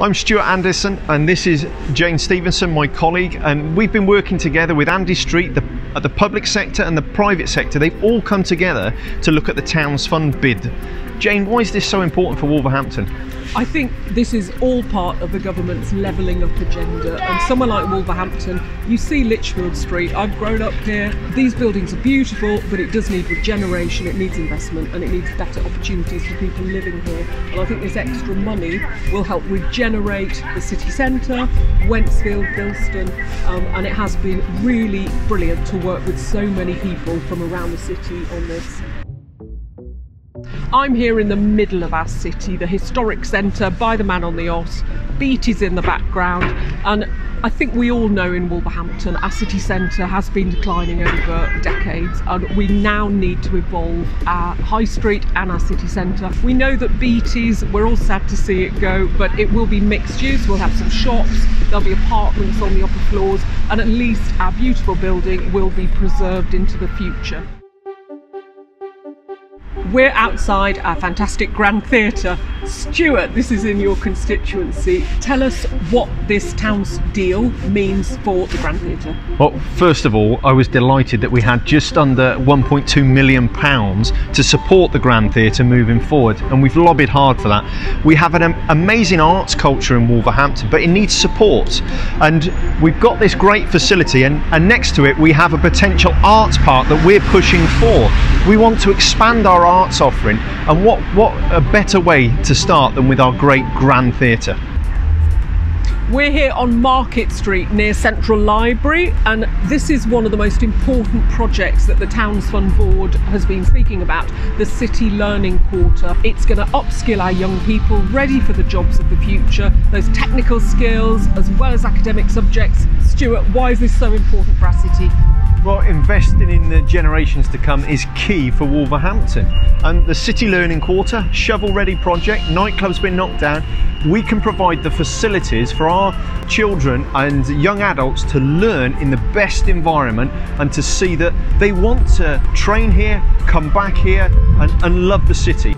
I'm Stuart Anderson and this is Jane Stevenson, my colleague, and we've been working together with Andy Street, the public sector and the private sector. They've all come together to look at the Towns Fund bid. Jane, why is this so important for Wolverhampton? I think this is all part of the government's levelling up agenda, and somewhere like Wolverhampton, you see Lichfield Street, I've grown up here, these buildings are beautiful, but it does need regeneration, it needs investment and it needs better opportunities for people living here, and I think this extra money will help regenerate the city centre, Wednesfield, Bilston, and it has been really brilliant to work with so many people from around the city on this. I'm here in the middle of our city, the historic centre by the Man on the Oss, Beatties in the background, and I think we all know in Wolverhampton our city centre has been declining over decades and we now need to evolve our high street and our city centre. We know that Beatties, we're all sad to see it go, but it will be mixed use, we'll have some shops, there'll be apartments on the upper floors, and at least our beautiful building will be preserved into the future. We're outside our fantastic Grand Theatre. Stuart, this is in your constituency. Tell us what this town's deal means for the Grand Theatre. Well, first of all, I was delighted that we had just under £1.2 million to support the Grand Theatre moving forward, and we've lobbied hard for that. We have an amazing arts culture in Wolverhampton, but it needs support. And we've got this great facility, and next to it we have a potential arts park that we're pushing for. We want to expand our arts offering, and what a better way to start than with our great Grand Theatre. We're here on Market Street near Central Library, and this is one of the most important projects that the Towns Fund Board has been speaking about, the City Learning Quarter. It's going to upskill our young people ready for the jobs of the future, those technical skills as well as academic subjects. Stuart, why is this so important for our city? Well, investing in the generations to come is key for Wolverhampton, and the City Learning Quarter, shovel-ready project, nightclub's been knocked down. We can provide the facilities for our children and young adults to learn in the best environment and to see that they want to train here, come back here and love the city.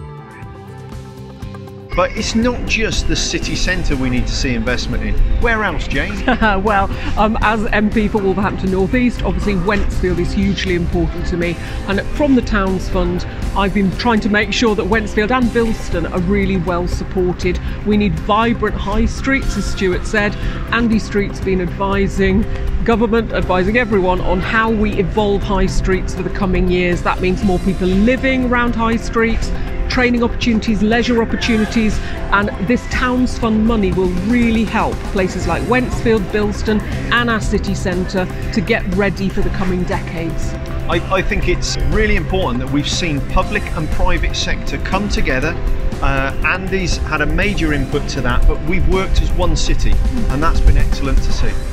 But it's not just the city centre we need to see investment in. Where else, Jane? Well, as MP for Wolverhampton North East, obviously Wednesfield is hugely important to me, and from the Towns Fund I've been trying to make sure that Wednesfield and Bilston are really well supported. We need vibrant high streets, as Stuart said. Andy Street's been advising government, advising everyone on how we evolve high streets for the coming years. That means more people living around high streets, training opportunities, leisure opportunities, and this Towns Fund money will really help places like Wednesfield, Bilston and our city centre to get ready for the coming decades. I think it's really important that we've seen public and private sector come together. Andy's had a major input to that, but we've worked as one city and that's been excellent to see.